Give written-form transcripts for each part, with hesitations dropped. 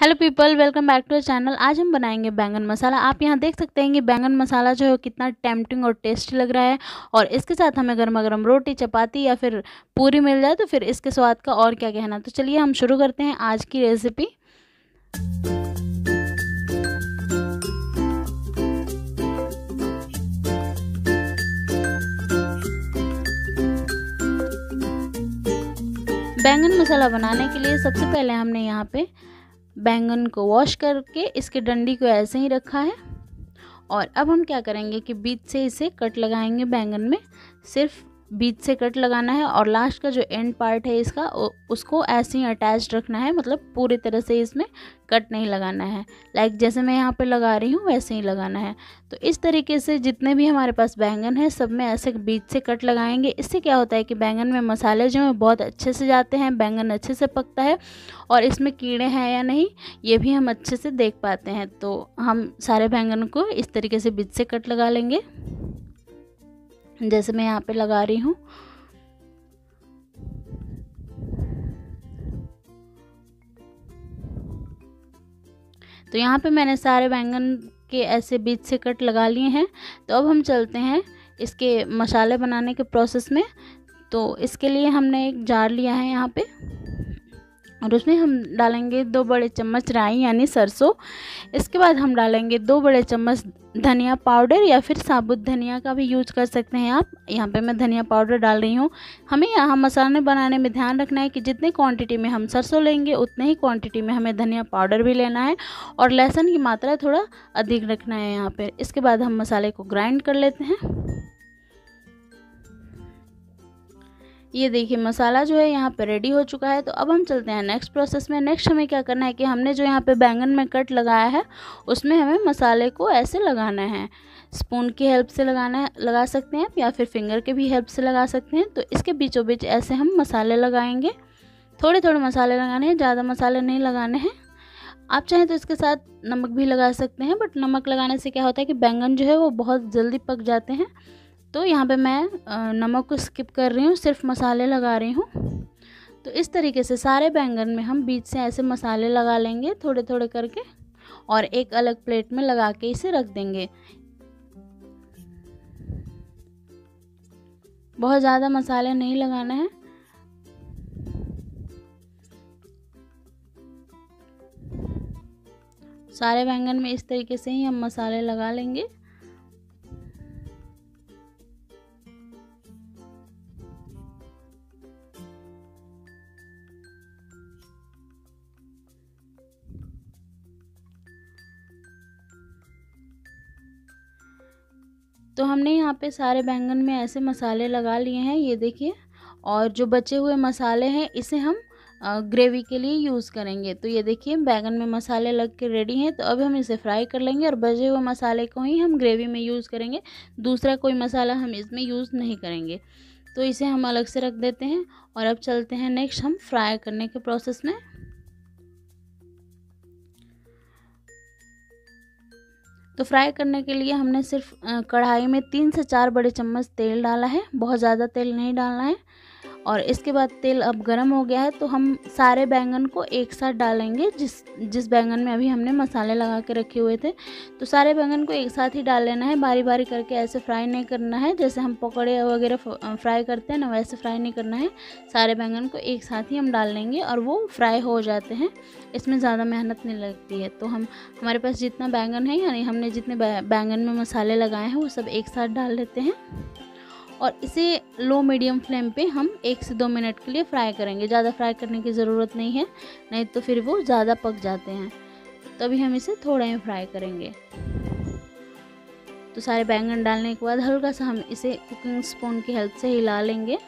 Hello people, welcome back to our channel. आज हम बनाएंगे बैंगन मसाला। आप यहाँ देख सकते हैं कि बैंगन मसाला जो है कितना टेम्पटिंग और टेस्टी लग रहा है। और इसके साथ हमें गर्मा गर्म रोटी, चपाती या फिर पूरी मिल जाए तो फिर इसके स्वाद का और क्या कहना। तो चलिए हम शुरू करते हैं आज की रेसिपी। बैंगन मसाला बनाने के लिए सबसे पहले हमने यहाँ पे बैंगन को वॉश करके इसके डंडी को ऐसे ही रखा है। और अब हम क्या करेंगे कि बीच से इसे कट लगाएंगे। बैंगन में सिर्फ बीच से कट लगाना है और लास्ट का जो एंड पार्ट है इसका उसको ऐसे ही अटैच रखना है, मतलब पूरी तरह से इसमें कट नहीं लगाना है। लाइक जैसे मैं यहाँ पे लगा रही हूँ वैसे ही लगाना है। तो इस तरीके से जितने भी हमारे पास बैंगन है सब में ऐसे बीच से कट लगाएंगे। इससे क्या होता है कि बैंगन में मसाले जो हैं बहुत अच्छे से जाते हैं, बैंगन अच्छे से पकता है और इसमें कीड़े हैं या नहीं ये भी हम अच्छे से देख पाते हैं। तो हम सारे बैंगन को इस तरीके से बीच से कट लगा लेंगे, जैसे मैं यहाँ पे लगा रही हूँ। तो यहाँ पे मैंने सारे बैंगन के ऐसे बीच से कट लगा लिए हैं। तो अब हम चलते हैं इसके मसाले बनाने के प्रोसेस में। तो इसके लिए हमने एक जार लिया है यहाँ पे और उसमें हम डालेंगे 2 बड़े चम्मच राई यानी सरसों। इसके बाद हम डालेंगे 2 बड़े चम्मच धनिया पाउडर या फिर साबुत धनिया का भी यूज कर सकते हैं आप। यहाँ पे मैं धनिया पाउडर डाल रही हूँ। हमें यहाँ मसाले बनाने में ध्यान रखना है कि जितने क्वांटिटी में हम सरसों लेंगे उतने ही क्वांटिटी में हमें धनिया पाउडर भी लेना है और लहसुन की मात्रा थोड़ा अधिक रखना है यहाँ पर। इसके बाद हम मसाले को ग्राइंड कर लेते हैं। ये देखिए मसाला जो है यहाँ पे रेडी हो चुका है। तो अब हम चलते हैं नेक्स्ट प्रोसेस में। नेक्स्ट हमें क्या करना है कि हमने जो यहाँ पे बैंगन में कट लगाया है उसमें हमें मसाले को ऐसे लगाना है। स्पून की हेल्प से लगा सकते हैं या फिर फिंगर के भी हेल्प से लगा सकते हैं। तो इसके बीचों बीच ऐसे हम मसाले लगाएंगे। थोड़े थोड़े मसाले लगाने हैं, ज़्यादा मसाले नहीं लगाने हैं। आप चाहें तो इसके साथ नमक भी लगा सकते हैं, बट नमक लगाने से क्या होता है कि बैंगन जो है वो बहुत जल्दी पक जाते हैं। तो यहाँ पे मैं नमक को स्किप कर रही हूँ, सिर्फ मसाले लगा रही हूँ। तो इस तरीके से सारे बैंगन में हम बीच से ऐसे मसाले लगा लेंगे थोड़े थोड़े करके और एक अलग प्लेट में लगा के इसे रख देंगे। बहुत ज़्यादा मसाले नहीं लगाना है। सारे बैंगन में इस तरीके से ही हम मसाले लगा लेंगे। तो हमने यहाँ पे सारे बैंगन में ऐसे मसाले लगा लिए हैं, ये देखिए। और जो बचे हुए मसाले हैं इसे हम ग्रेवी के लिए यूज़ करेंगे। तो ये देखिए बैंगन में मसाले लग के रेडी हैं। तो अब हम इसे फ्राई कर लेंगे और बचे हुए मसाले को ही हम ग्रेवी में यूज़ करेंगे। दूसरा कोई मसाला हम इसमें यूज़ नहीं करेंगे। तो इसे हम अलग से रख देते हैं और अब चलते हैं नेक्स्ट हम फ्राई करने के प्रोसेस में। तो फ्राई करने के लिए हमने सिर्फ कढ़ाई में 3 से 4 बड़े चम्मच तेल डाला है। बहुत ज़्यादा तेल नहीं डालना है। और इसके बाद तेल अब गर्म हो गया है तो हम सारे बैंगन को एक साथ डालेंगे। जिस बैंगन में अभी हमने मसाले लगा के रखे हुए थे तो सारे बैंगन को एक साथ ही डाल लेना है। बारी बारी करके ऐसे फ्राई नहीं करना है, जैसे हम पकौड़े वगैरह फ्राई करते हैं ना वैसे फ्राई नहीं करना है। सारे बैंगन को एक साथ ही हम डाल लेंगे और वो फ्राई हो जाते हैं। इसमें ज़्यादा मेहनत नहीं लगती है। तो हमारे पास जितना बैंगन है यानी हमने जितने बैंगन में मसाले लगाए हैं वो सब एक साथ डाल लेते हैं और इसे लो मीडियम फ्लेम पे हम 1 से 2 मिनट के लिए फ्राई करेंगे। ज़्यादा फ्राई करने की ज़रूरत नहीं है, नहीं तो फिर वो ज़्यादा पक जाते हैं। तभी हम इसे थोड़ा ही फ्राई करेंगे। तो सारे बैंगन डालने के बाद हल्का सा हम इसे कुकिंग स्पून की हेल्प से हिला लेंगे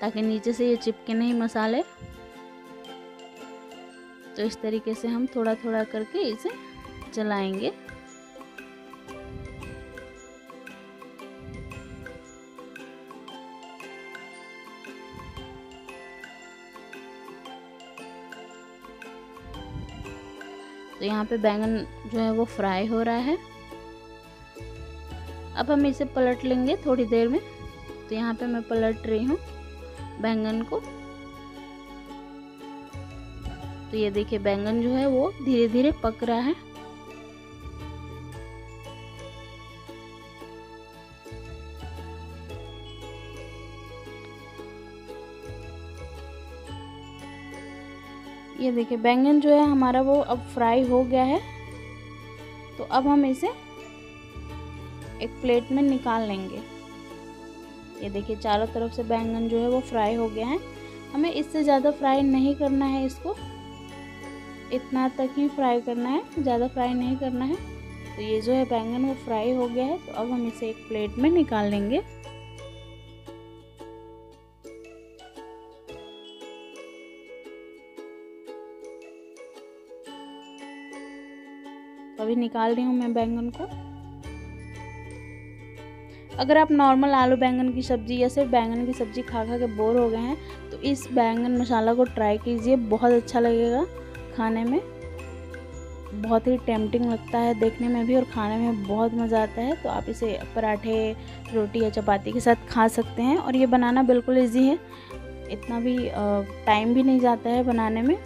ताकि नीचे से ये चिपके नहीं मसाले। तो इस तरीके से हम थोड़ा थोड़ा करके इसे चलाएँगे। तो यहाँ पे बैंगन जो है वो फ्राई हो रहा है। अब हम इसे पलट लेंगे थोड़ी देर में। तो यहाँ पे मैं पलट रही हूँ बैंगन को। तो ये देखिए बैंगन जो है वो धीरे धीरे पक रहा है। ये देखिए बैंगन जो है हमारा वो अब फ्राई हो गया है, तो अब हम इसे एक प्लेट में निकाल लेंगे। ये देखिए चारों तरफ से बैंगन जो है वो फ्राई हो गया है। हमें इससे ज़्यादा फ्राई नहीं करना है, इसको इतना तक ही फ्राई करना है, ज़्यादा फ्राई नहीं करना है। तो ये जो है बैंगन वो फ्राई हो गया है, तो अब हम इसे एक प्लेट में निकाल लेंगे। अभी निकाल रही हूँ मैं बैंगन को। अगर आप नॉर्मल आलू बैंगन की सब्ज़ी या सिर्फ बैंगन की सब्ज़ी खा के बोर हो गए हैं तो इस बैंगन मसाला को ट्राई कीजिए, बहुत अच्छा लगेगा खाने में, बहुत ही टेम्पटिंग लगता है देखने में भी और खाने में बहुत मज़ा आता है। तो आप इसे पराठे, रोटी या चपाती के साथ खा सकते हैं। और ये बनाना बिल्कुल ईजी है, इतना भी टाइम भी नहीं जाता है बनाने में।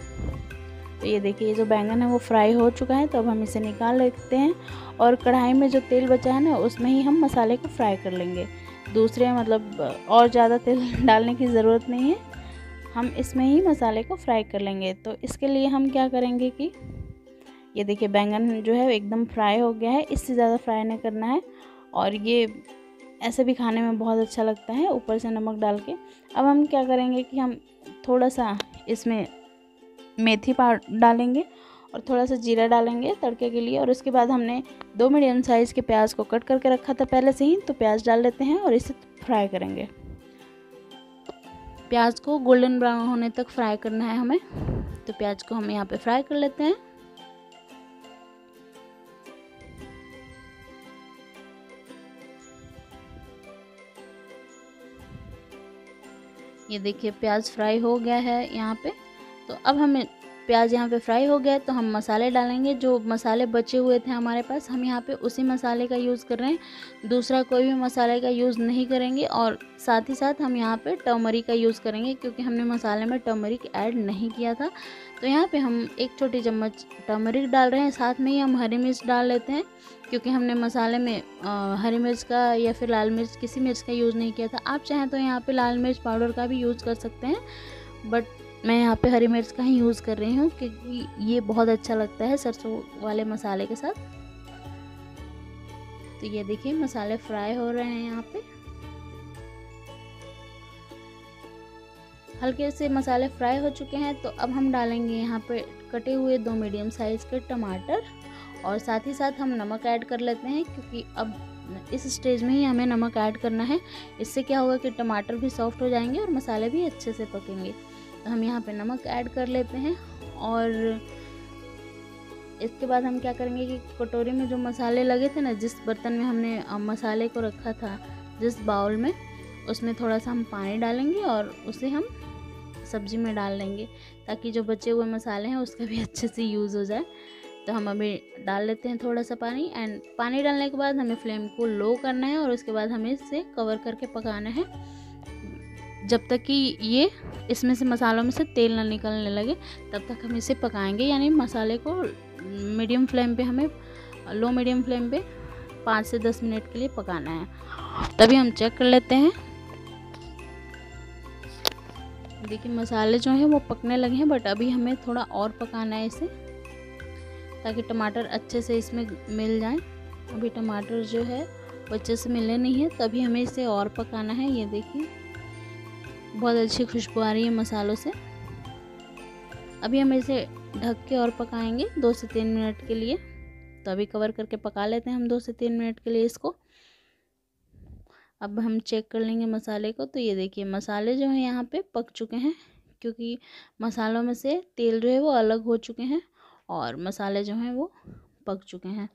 तो ये देखिए ये जो बैंगन है वो फ्राई हो चुका है, तो अब हम इसे निकाल लेते हैं और कढ़ाई में जो तेल बचा है ना उसमें ही हम मसाले को फ्राई कर लेंगे। दूसरे मतलब और ज़्यादा तेल डालने की ज़रूरत नहीं है, हम इसमें ही मसाले को फ्राई कर लेंगे। तो इसके लिए हम क्या करेंगे कि ये देखिए बैंगन जो है एकदम फ्राई हो गया है, इससे ज़्यादा फ्राई नहीं करना है। और ये ऐसे भी खाने में बहुत अच्छा लगता है ऊपर से नमक डाल के। अब हम क्या करेंगे कि हम थोड़ा सा इसमें मेथी पाउडर डालेंगे और थोड़ा सा जीरा डालेंगे तड़के के लिए। और उसके बाद हमने 2 मीडियम साइज़ के प्याज को कट करके रखा था पहले से ही, तो प्याज डाल लेते हैं और इसे फ्राई करेंगे। प्याज को गोल्डन ब्राउन होने तक फ्राई करना है हमें, तो प्याज को हम यहाँ पे फ्राई कर लेते हैं। ये देखिए प्याज फ्राई हो गया है यहाँ पे। तो अब हमें प्याज यहाँ पे फ्राई हो गया है, तो हम मसाले डालेंगे। जो मसाले बचे हुए थे हमारे पास, हम यहाँ पे उसी मसाले का यूज़ कर रहे हैं, दूसरा कोई भी मसाले का यूज़ नहीं करेंगे। और साथ ही साथ हम यहाँ पे टर्मरिक का यूज़ करेंगे, क्योंकि हमने मसाले में टर्मरिक ऐड नहीं किया था। तो यहाँ पे हम 1 छोटी चम्मच टर्मरिक डाल रहे हैं, साथ में ही हम हरी मिर्च डाल लेते हैं, क्योंकि हमने मसाले में हरी मिर्च का या फिर लाल मिर्च किसी मिर्च का यूज़ नहीं किया था। आप चाहें तो यहाँ पर लाल मिर्च पाउडर का भी यूज़ कर सकते हैं, बट मैं यहाँ पे हरी मिर्च का ही यूज़ कर रही हूँ क्योंकि ये बहुत अच्छा लगता है सरसों वाले मसाले के साथ। तो ये देखिए मसाले फ्राई हो रहे हैं, यहाँ पे हल्के से मसाले फ्राई हो चुके हैं। तो अब हम डालेंगे यहाँ पे कटे हुए 2 मीडियम साइज़ के टमाटर, और साथ ही साथ हम नमक ऐड कर लेते हैं, क्योंकि अब इस स्टेज में ही हमें नमक ऐड करना है। इससे क्या होगा कि टमाटर भी सॉफ्ट हो जाएंगे और मसाले भी अच्छे से पकेंगे। तो हम यहाँ पे नमक ऐड कर लेते हैं। और इसके बाद हम क्या करेंगे कि कटोरी में जो मसाले लगे थे ना, जिस बर्तन में हमने मसाले को रखा था, जिस बाउल में, उसमें थोड़ा सा हम पानी डालेंगे और उसे हम सब्ज़ी में डाल लेंगे, ताकि जो बचे हुए मसाले हैं उसका भी अच्छे से यूज़ हो जाए। तो हम अभी डाल लेते हैं थोड़ा सा पानी। एंड पानी डालने के बाद हमें फ्लेम को लो करना है और उसके बाद हमें इसे कवर करके पकाना है, जब तक कि ये इसमें से मसालों में से तेल ना निकलने लगे, तब तक हम इसे पकाएंगे। यानी मसाले को मीडियम फ्लेम पे, हमें लो मीडियम फ्लेम पे 5 से 10 मिनट के लिए पकाना है। तभी हम चेक कर लेते हैं। देखिए मसाले जो हैं वो पकने लगे हैं, बट अभी हमें थोड़ा और पकाना है इसे, ताकि टमाटर अच्छे से इसमें मिल जाए। अभी टमाटर जो है वो अच्छे से मिले नहीं है, तभी हमें इसे और पकाना है। ये देखिए बहुत अच्छी खुशबू आ रही है मसालों से। अभी हम इसे ढक के और पकाएंगे 2 से 3 मिनट के लिए। तो अभी कवर करके पका लेते हैं हम 2 से 3 मिनट के लिए इसको। अब हम चेक कर लेंगे मसाले को। तो ये देखिए मसाले जो हैं यहाँ पे पक चुके हैं, क्योंकि मसालों में से तेल जो है वो अलग हो चुके हैं और मसाले जो हैं वो पक चुके हैं।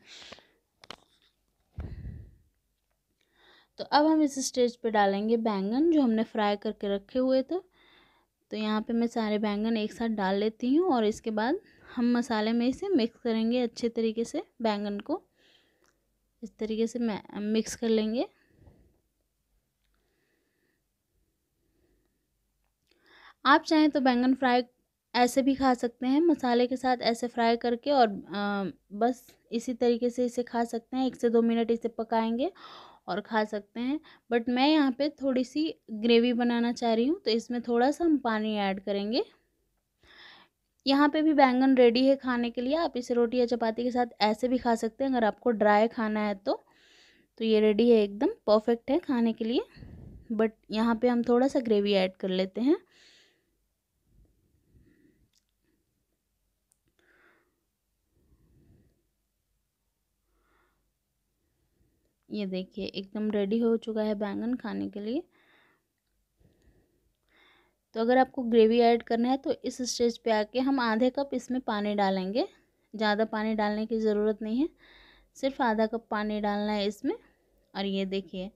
तो अब हम इस स्टेज पे डालेंगे बैंगन जो हमने फ्राई करके रखे हुए थे। तो यहाँ पे मैं सारे बैंगन एक साथ डाल लेती हूँ और इसके बाद हम मसाले में इसे मिक्स करेंगे अच्छे तरीके से। बैंगन को इस तरीके से मिक्स कर लेंगे। आप चाहें तो बैंगन फ्राई ऐसे भी खा सकते हैं मसाले के साथ, ऐसे फ्राई करके, और बस इसी तरीके से इसे खा सकते हैं। 1 से 2 मिनट इसे पकाएंगे और खा सकते हैं। बट मैं यहाँ पे थोड़ी सी ग्रेवी बनाना चाह रही हूँ, तो इसमें थोड़ा सा हम पानी ऐड करेंगे। यहाँ पे भी बैंगन रेडी है खाने के लिए। आप इसे रोटी या चपाती के साथ ऐसे भी खा सकते हैं, अगर आपको ड्राई खाना है तो। तो ये रेडी है, एकदम परफेक्ट है खाने के लिए। बट यहाँ पे हम थोड़ा सा ग्रेवी ऐड कर लेते हैं। ये देखिए, एकदम रेडी हो चुका है बैंगन खाने के लिए। तो अगर आपको ग्रेवी ऐड करना है तो इस स्टेज पे आके हम आधे कप इसमें पानी डालेंगे। ज़्यादा पानी डालने की ज़रूरत नहीं है, सिर्फ आधा कप पानी डालना है इसमें। और ये देखिए,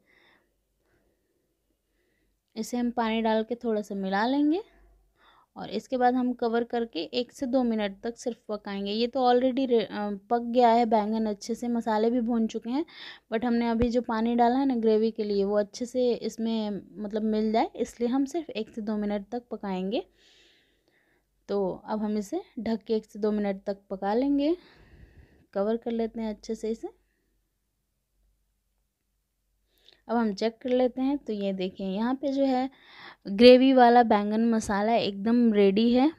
इसे हम पानी डाल के थोड़ा सा मिला लेंगे और इसके बाद हम कवर करके 1 से 2 मिनट तक सिर्फ पकाएंगे। ये तो ऑलरेडी पक गया है बैंगन अच्छे से, मसाले भी भून चुके हैं। बट हमने अभी जो पानी डाला है ना ग्रेवी के लिए, वो अच्छे से इसमें मतलब मिल जाए, इसलिए हम सिर्फ 1 से 2 मिनट तक पकाएंगे। तो अब हम इसे ढक के 1 से 2 मिनट तक पका लेंगे। कवर कर लेते हैं अच्छे से इसे। अब हम चेक कर लेते हैं। तो ये देखिए, यहाँ पे जो है ग्रेवी वाला बैंगन मसाला एकदम रेडी है।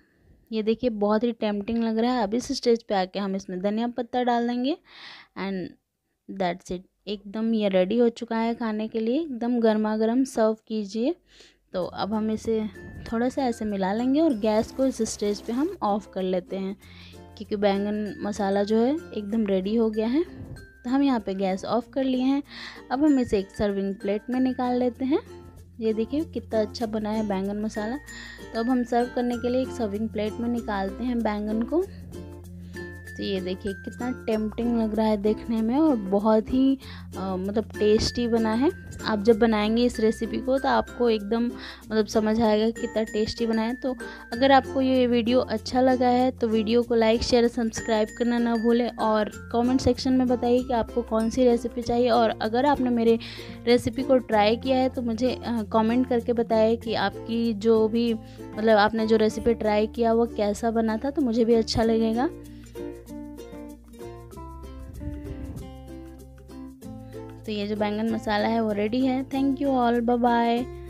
ये देखिए, बहुत ही टेम्पटिंग लग रहा है। अब इस स्टेज पे आके हम इसमें धनिया पत्ता डाल देंगे एंड दैट्स इट। एकदम ये रेडी हो चुका है खाने के लिए, एकदम गर्मा गर्म सर्व कीजिए। तो अब हम इसे थोड़ा सा ऐसे मिला लेंगे और गैस को इस स्टेज पे हम ऑफ कर लेते हैं, क्योंकि बैंगन मसाला जो है एकदम रेडी हो गया है। तो हम यहाँ पे गैस ऑफ कर लिए हैं। अब हम इसे एक सर्विंग प्लेट में निकाल लेते हैं। ये देखिए कितना अच्छा बना है बैंगन मसाला। तो अब हम सर्व करने के लिए एक सर्विंग प्लेट में निकालते हैं बैंगन को। तो ये देखिए कितना टेम्पटिंग लग रहा है देखने में, और बहुत ही मतलब टेस्टी बना है। आप जब बनाएंगे इस रेसिपी को तो आपको एकदम मतलब समझ आएगा कितना टेस्टी बना है। तो अगर आपको ये वीडियो अच्छा लगा है तो वीडियो को लाइक, शेयर, सब्सक्राइब करना ना भूलें, और कमेंट सेक्शन में बताइए कि आपको कौन सी रेसिपी चाहिए। और अगर आपने मेरे रेसिपी को ट्राई किया है तो मुझे कमेंट करके बताइए कि आपकी जो भी मतलब आपने जो रेसिपी ट्राई किया वो कैसा बना था, तो मुझे भी अच्छा लगेगा। तो ये जो बैंगन मसाला है वो रेडी है। Thank you all, bye bye.